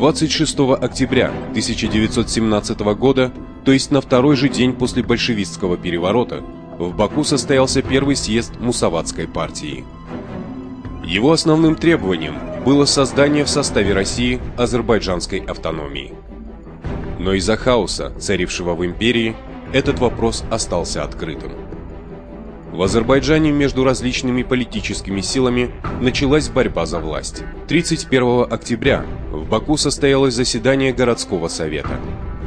26 октября 1917 года, то есть на второй же день после большевистского переворота, в Баку состоялся первый съезд Мусаватской партии. Его основным требованием было создание в составе России азербайджанской автономии. Но из-за хаоса, царившего в империи, этот вопрос остался открытым. В Азербайджане между различными политическими силами началась борьба за власть. 31 октября в Баку состоялось заседание городского совета.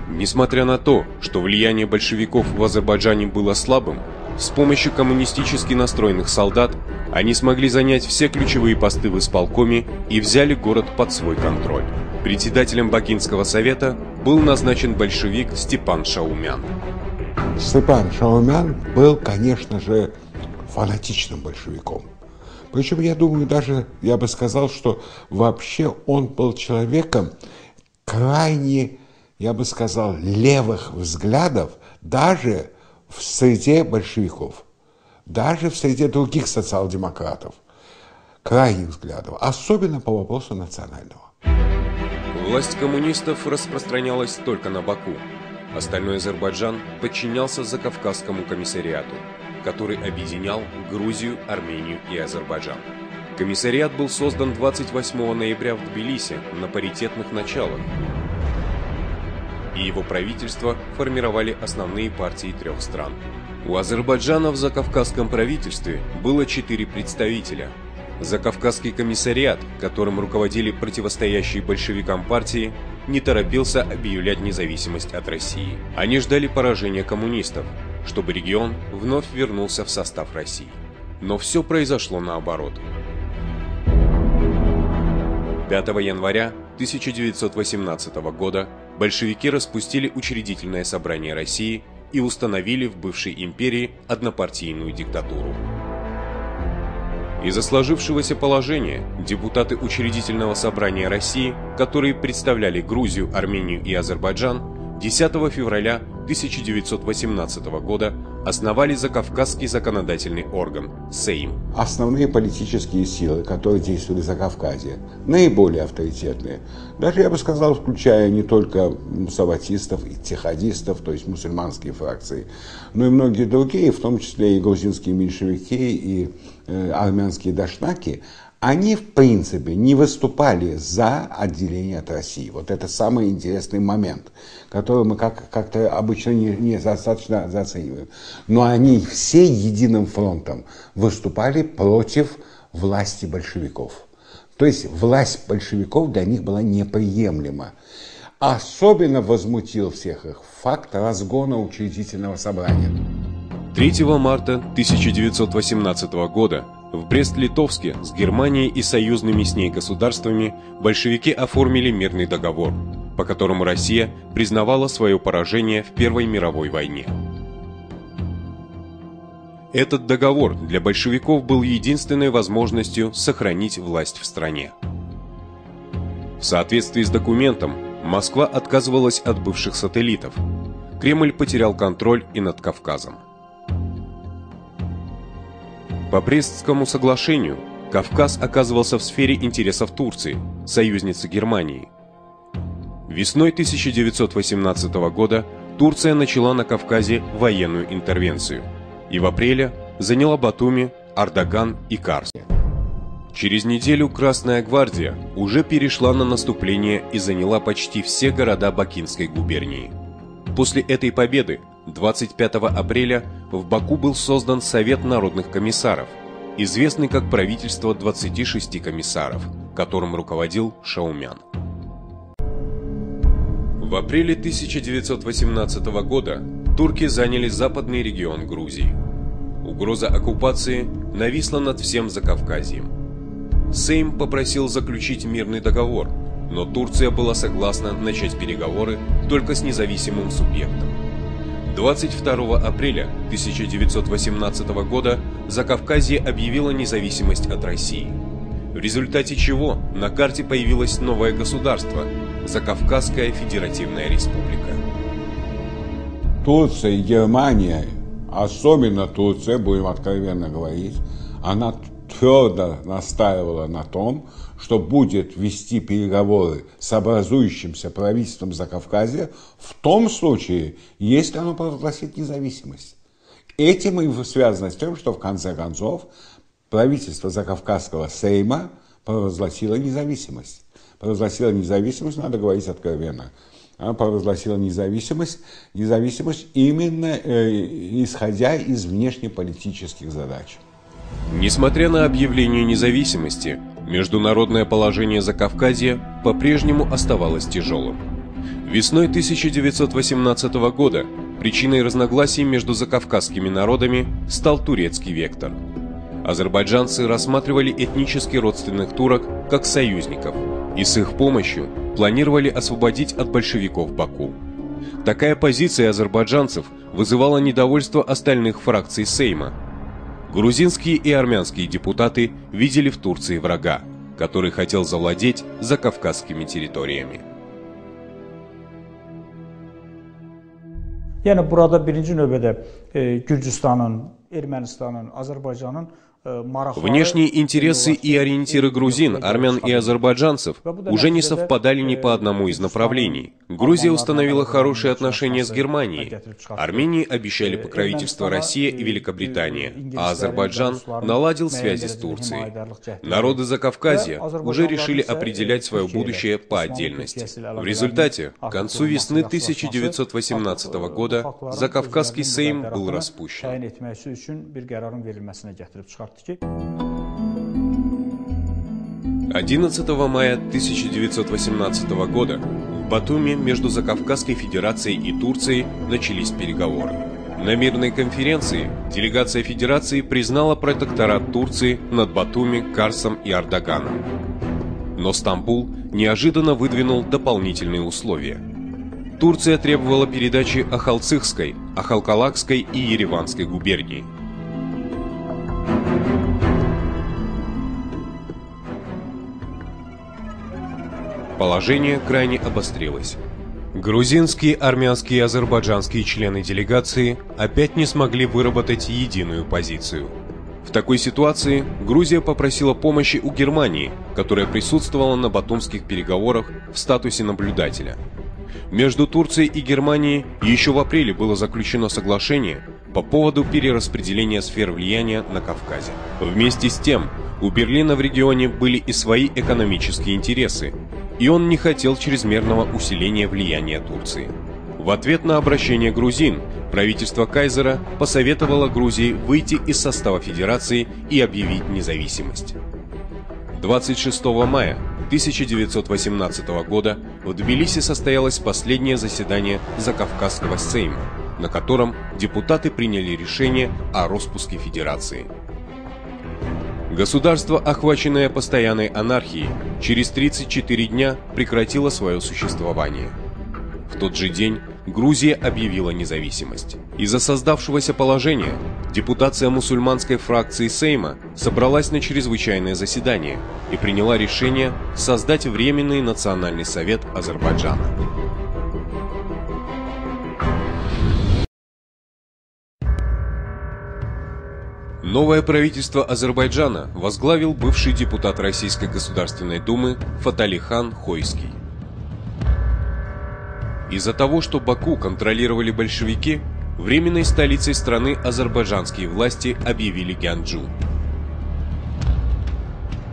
Несмотря на то, что влияние большевиков в Азербайджане было слабым, с помощью коммунистически настроенных солдат они смогли занять все ключевые посты в исполкоме и взяли город под свой контроль. Председателем Бакинского совета был назначен большевик Степан Шаумян. Степан Шаумян был, конечно же, фанатичным большевиком. Причем, я думаю, даже я бы сказал, что вообще он был человеком крайне, я бы сказал, левых взглядов даже в среде большевиков, даже в среде других социал-демократов, крайних взглядов, особенно по вопросу национального. Власть коммунистов распространялась только на Баку. Остальной Азербайджан подчинялся Закавказскому комиссариату, который объединял Грузию, Армению и Азербайджан. Комиссариат был создан 28 ноября в Тбилиси на паритетных началах, и его правительство формировали основные партии трех стран. У Азербайджана в Закавказском правительстве было 4 представителя. Закавказский комиссариат, которым руководили противостоящие большевикам партии, не торопился объявлять независимость от России. Они ждали поражения коммунистов, чтобы регион вновь вернулся в состав России. Но все произошло наоборот. 5 января 1918 года большевики распустили Учредительное собрание России и установили в бывшей империи однопартийную диктатуру. Из-за сложившегося положения депутаты Учредительного собрания России, которые представляли Грузию, Армению и Азербайджан, 10 февраля 1918 года основали Закавказский законодательный орган – Сейм. Основные политические силы, которые действовали в Закавказье, наиболее авторитетные, даже, я бы сказал, включая не только мусаватистов и тиходистов, то есть мусульманские фракции, но и многие другие, в том числе и грузинские меньшевики, и армянские дашнаки, они, в принципе, не выступали за отделение от России. Вот это самый интересный момент, который мы как-то обычно недостаточно зацениваем. Но они все единым фронтом выступали против власти большевиков. То есть власть большевиков для них была неприемлема. Особенно возмутил всех их факт разгона Учредительного собрания. 3 марта 1918 года в Брест-Литовске с Германией и союзными с ней государствами большевики оформили мирный договор, по которому Россия признавала свое поражение в Первой мировой войне. Этот договор для большевиков был единственной возможностью сохранить власть в стране. В соответствии с документом Москва отказывалась от бывших сателлитов. Кремль потерял контроль и над Кавказом. По Брестскому соглашению Кавказ оказывался в сфере интересов Турции, союзницы Германии. Весной 1918 года Турция начала на Кавказе военную интервенцию и в апреле заняла Батуми, Ардаган и Карс. Через неделю Красная гвардия уже перешла на наступление и заняла почти все города Бакинской губернии. После этой победы 25 апреля в Баку был создан Совет народных комиссаров, известный как правительство 26 комиссаров, которым руководил Шаумян. В апреле 1918 года турки заняли западный регион Грузии. Угроза оккупации нависла над всем Закавказьем. Сейм попросил заключить мирный договор, но Турция была согласна начать переговоры только с независимым субъектом. 22 апреля 1918 года Закавказье объявило независимость от России, в результате чего на карте появилось новое государство – Закавказская Федеративная Республика. Турция и Германия, особенно Турция, будем откровенно говорить, она твердо настаивала на том, что будет вести переговоры с образующимся правительством Закавказья в том случае, если оно провозгласит независимость. Этим и связано с тем, что в конце концов правительство Закавказского Сейма провозгласило независимость. Провозгласило независимость, надо говорить откровенно, провозгласила независимость именно исходя из внешнеполитических задач. Несмотря на объявление независимости, международное положение Закавказья по-прежнему оставалось тяжелым. Весной 1918 года причиной разногласий между закавказскими народами стал турецкий вектор. Азербайджанцы рассматривали этнически родственных турок как союзников и с их помощью планировали освободить от большевиков Баку. Такая позиция азербайджанцев вызывала недовольство остальных фракций Сейма. Грузинские и армянские депутаты видели в Турции врага, который хотел завладеть закавказскими территориями. Yani burada birinci növbədə Gürcüstanın, Ermənistanın, Azərbaycanın внешние интересы и ориентиры грузин, армян и азербайджанцев уже не совпадали ни по одному из направлений. Грузия установила хорошие отношения с Германией, Армении обещали покровительство Россия и Великобритания, а Азербайджан наладил связи с Турцией. Народы Закавказья уже решили определять свое будущее по отдельности. В результате, к концу весны 1918 года Закавказский Сейм был распущен. . 11 мая 1918 года в Батуми между Закавказской Федерацией и Турцией начались переговоры. На мирной конференции делегация Федерации признала протекторат Турции над Батуми, Карсом и Ардаганом. Но Стамбул неожиданно выдвинул дополнительные условия. Турция требовала передачи Ахалцихской, Ахалкалакской и Ереванской губерний. Положение крайне обострилось. Грузинские, армянские и азербайджанские члены делегации опять не смогли выработать единую позицию. В такой ситуации Грузия попросила помощи у Германии, которая присутствовала на батумских переговорах в статусе наблюдателя. Между Турцией и Германией еще в апреле было заключено соглашение по поводу перераспределения сфер влияния на Кавказе. Вместе с тем, у Берлина в регионе были и свои экономические интересы, и он не хотел чрезмерного усиления влияния Турции. В ответ на обращение грузин, правительство Кайзера посоветовало Грузии выйти из состава Федерации и объявить независимость. 26 мая 1918 года в Тбилиси состоялось последнее заседание Закавказского Сейма, на котором депутаты приняли решение о распуске Федерации. Государство, охваченное постоянной анархией, через 34 дня прекратило свое существование. В тот же день Грузия объявила независимость. Из-за создавшегося положения депутация мусульманской фракции Сейма собралась на чрезвычайное заседание и приняла решение создать Временный национальный совет Азербайджана. Новое правительство Азербайджана возглавил бывший депутат Российской Государственной Думы Фаталихан Хойский. Из-за того, что Баку контролировали большевики, временной столицей страны азербайджанские власти объявили Гянджу.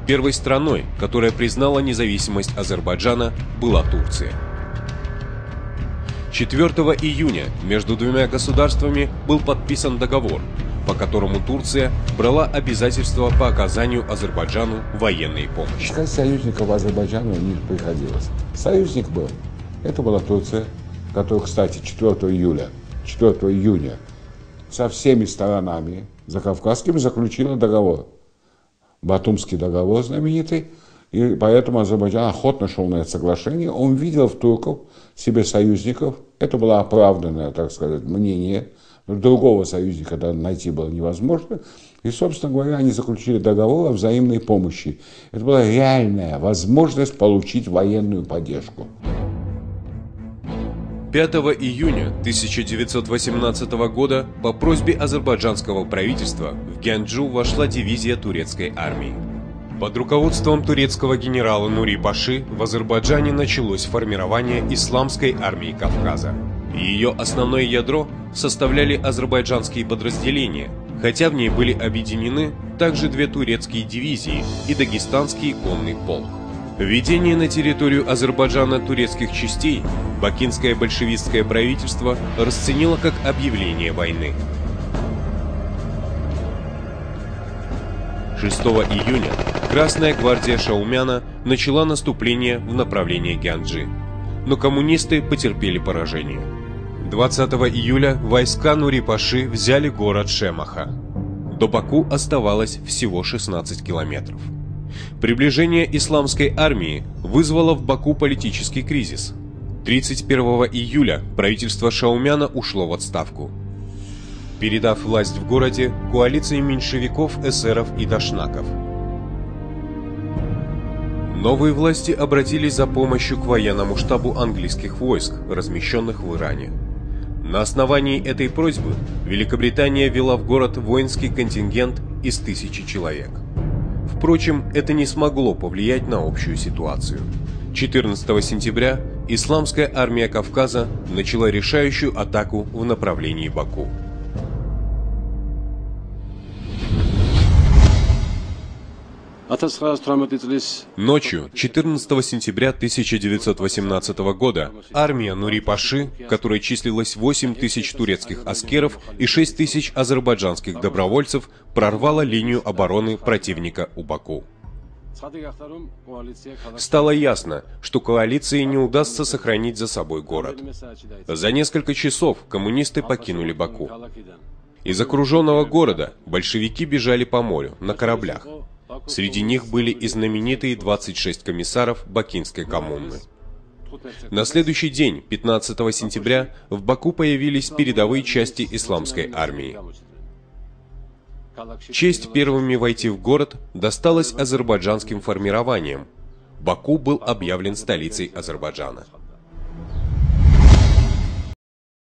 Первой страной, которая признала независимость Азербайджана, была Турция. 4 июня между двумя государствами был подписан договор, по которому Турция брала обязательства по оказанию Азербайджану военной помощи. Искать союзников Азербайджану не приходилось. Союзник был. Это была Турция, которая, кстати, 4 июня со всеми сторонами закавказскими заключила договор. Батумский договор знаменитый. И поэтому Азербайджан охотно шел на это соглашение. Он видел в турков себе союзников. Это было оправданное, так сказать, мнение. Другого союзника найти было невозможно. И, собственно говоря, они заключили договор о взаимной помощи. Это была реальная возможность получить военную поддержку. 5 июня 1918 года по просьбе азербайджанского правительства в Гянджу вошла дивизия турецкой армии. Под руководством турецкого генерала Нури Паши в Азербайджане началось формирование Исламской армии Кавказа. Ее основное ядро составляли азербайджанские подразделения, хотя в ней были объединены также две турецкие дивизии и дагестанский конный полк. Введение на территорию Азербайджана турецких частей бакинское большевистское правительство расценило как объявление войны. 6 июня Красная гвардия Шаумяна начала наступление в направлении Гянджи, но коммунисты потерпели поражение. 20 июля войска Нури-Паши взяли город Шемаха. До Баку оставалось всего 16 километров. Приближение исламской армии вызвало в Баку политический кризис. 31 июля правительство Шаумяна ушло в отставку, передав власть в городе коалиции меньшевиков, эсеров и дашнаков. Новые власти обратились за помощью к военному штабу английских войск, размещенных в Иране. На основании этой просьбы Великобритания ввела в город воинский контингент из 1000 человек. Впрочем, это не смогло повлиять на общую ситуацию. 14 сентября Исламская армия Кавказа начала решающую атаку в направлении Баку. Ночью 14 сентября 1918 года армия Нури-Паши, в которой числилось 8000 турецких аскеров и 6000 азербайджанских добровольцев, прорвала линию обороны противника у Баку. Стало ясно, что коалиции не удастся сохранить за собой город. За несколько часов коммунисты покинули Баку. Из окруженного города большевики бежали по морю на кораблях. Среди них были и знаменитые 26 комиссаров Бакинской коммуны. На следующий день, 15 сентября, в Баку появились передовые части исламской армии. Честь первыми войти в город досталась азербайджанским формированиям. Баку был объявлен столицей Азербайджана.